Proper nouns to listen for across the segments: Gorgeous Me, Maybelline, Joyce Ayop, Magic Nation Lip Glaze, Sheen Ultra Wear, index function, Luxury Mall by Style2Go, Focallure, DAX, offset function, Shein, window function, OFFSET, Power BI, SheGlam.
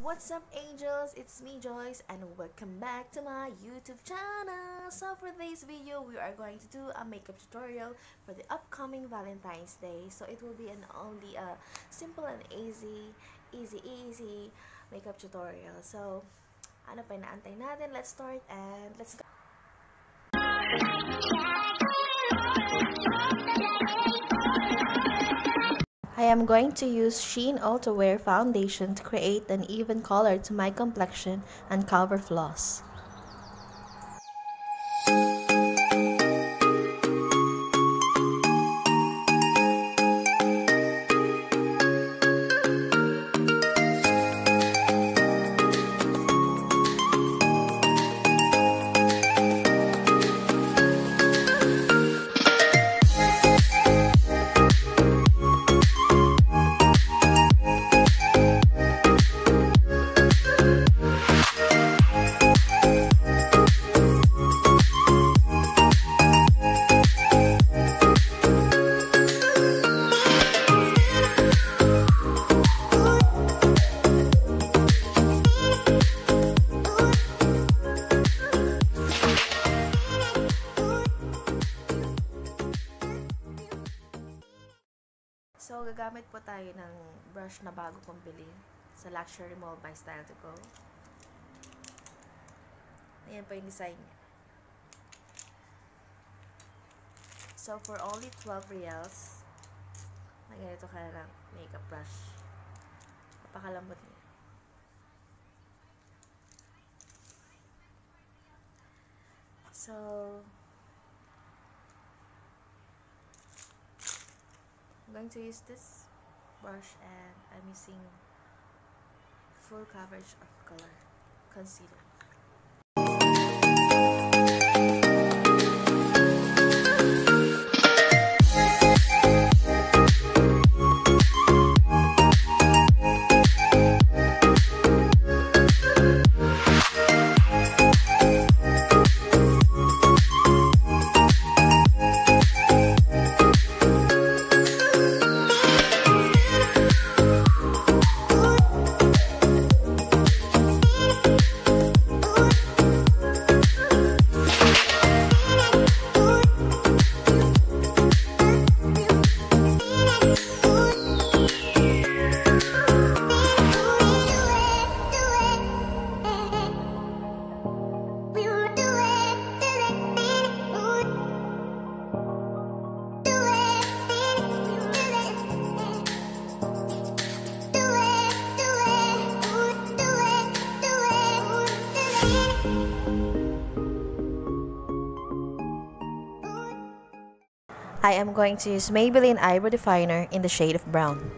What's up, angels? It's me, Joyce, and welcome back to my YouTube channel. So for this video, we are going to do a makeup tutorial for the upcoming Valentine's Day. So it will be an only a simple and easy makeup tutorial. So ano pa inaantay natin? Let's start and let's go. I am going to use Sheen Ultra Wear foundation to create an even color to my complexion and cover flaws. So, gagamit po tayo ng brush na bago kong bili sa Luxury Mall by Style2Go. Ayan po yung design niya. So, for only 12 reals, na ganito ka na ng makeup brush. Napakalambot niya. So, I'm going to use this brush and I'm using full coverage of color concealer. I am going to use Maybelline Eyebrow Definer in the shade of brown.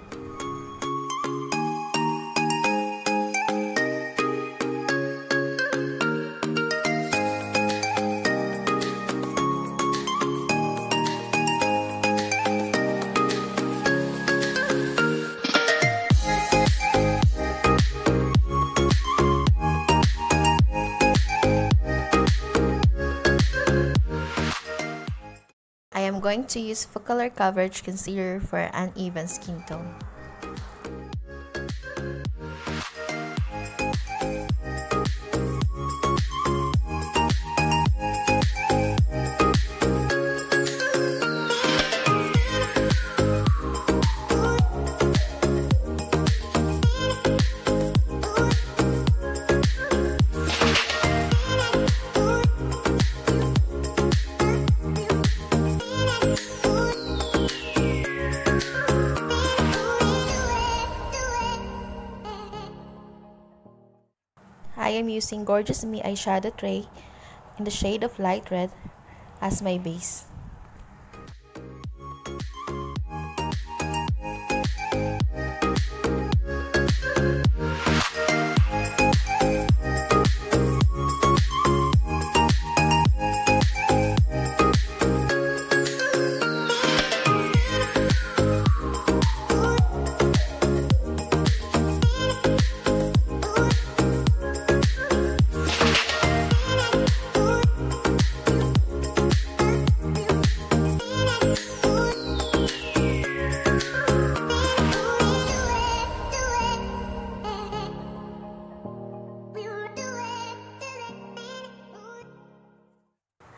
I'm going to use Focallure Coverage Concealer for an even skin tone. I am using Gorgeous Me eyeshadow tray in the shade of light red as my base.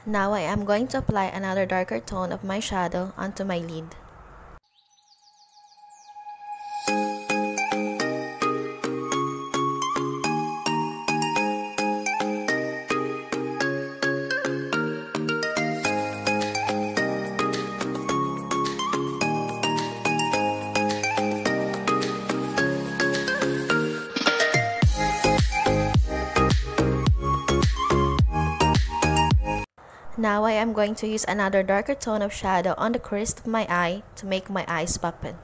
Now I am going to apply another darker tone of my shadow onto my lid. Now I am going to use another darker tone of shadow on the crease of my eye to make my eyes poppin'.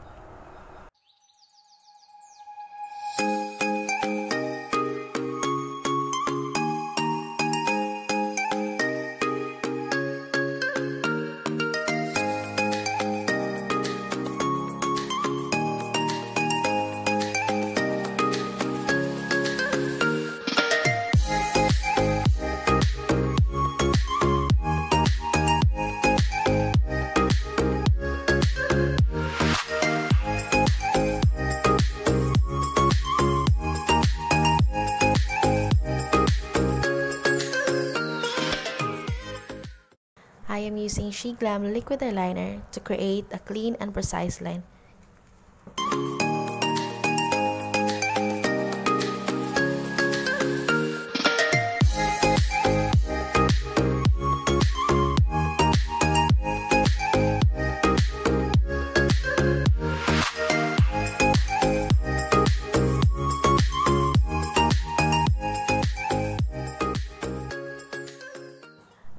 I am using SheGlam liquid eyeliner to create a clean and precise line.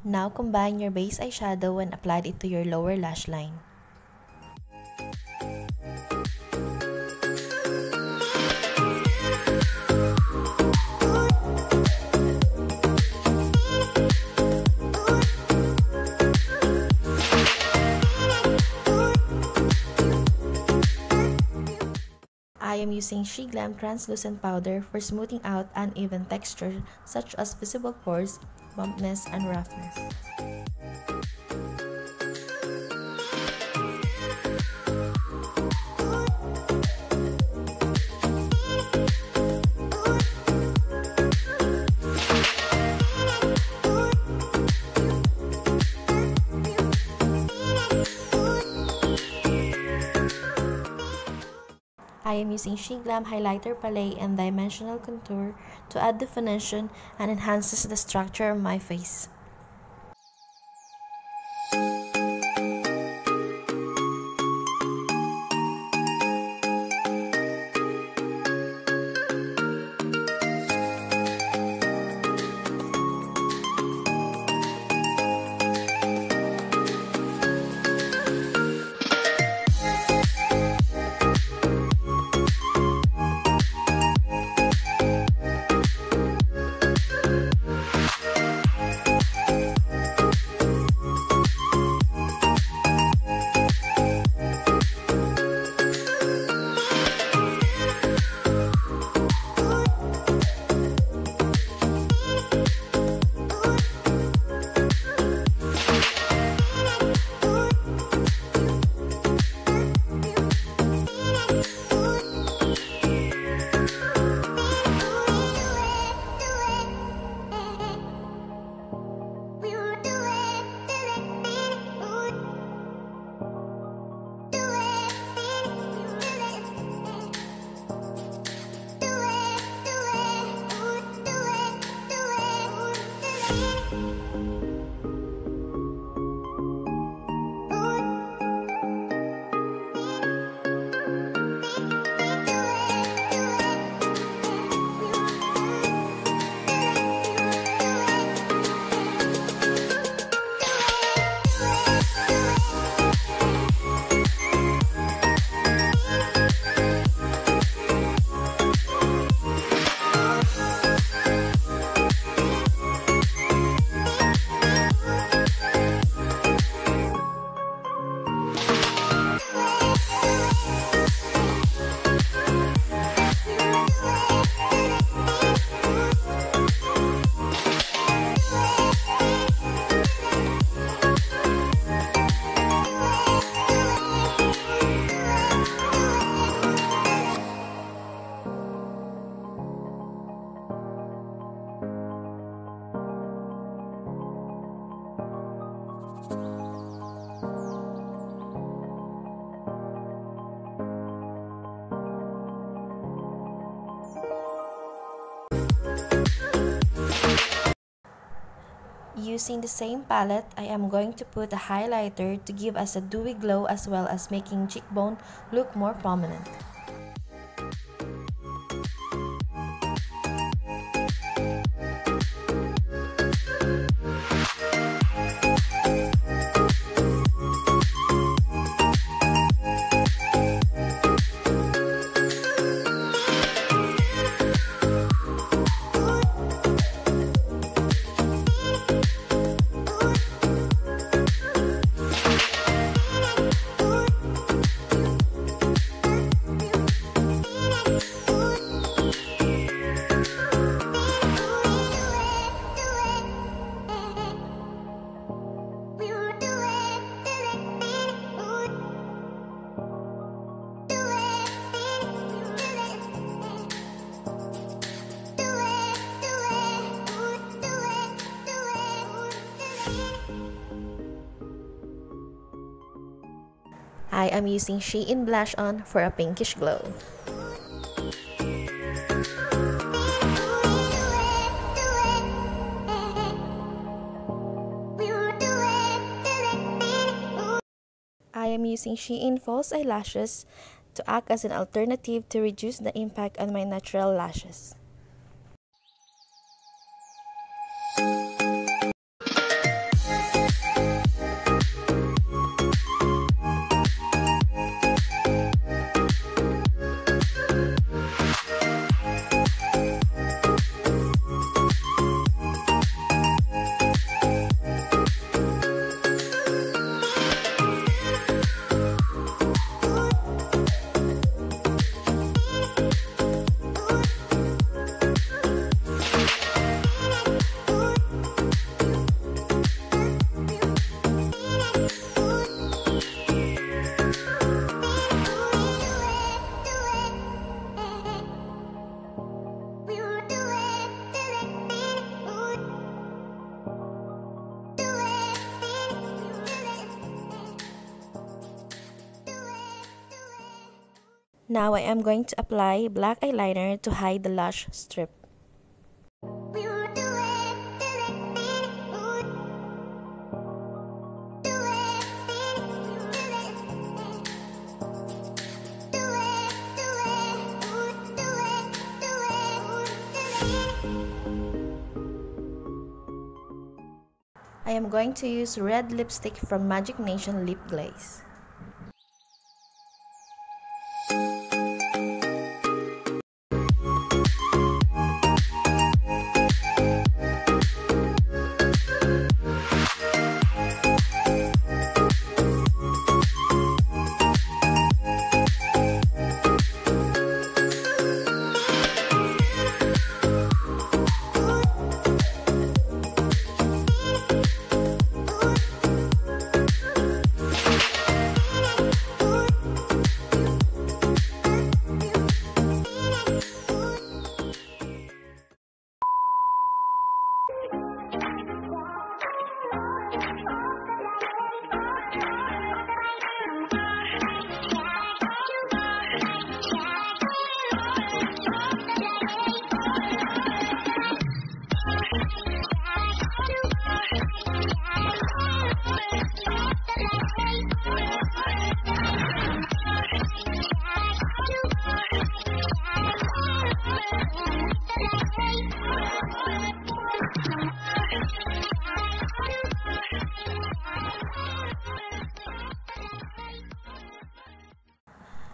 Now combine your base eyeshadow and apply it to your lower lash line. I am using SheGlam translucent powder for smoothing out uneven textures such as visible pores, bumpiness, and roughness. I am using SheGlam highlighter palette and dimensional contour to add definition and enhances the structure of my face. using the same palette, I am going to put a highlighter to give us a dewy glow as well as making cheekbone look more prominent. I am using Shein blush on for a pinkish glow. I am using Shein false eyelashes to act as an alternative to reduce the impact on my natural lashes. Now I am going to apply black eyeliner to hide the lash strip. I am going to use red lipstick from Magic Nation Lip Glaze.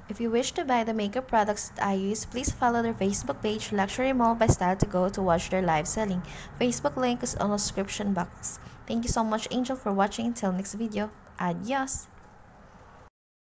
If you wish to buy the makeup products that I use, please follow their Facebook page, Luxury Mall by Style2Go, to watch their live selling. Facebook link is on the description box. Thank you so much, Angel, for watching. Till next video, adios!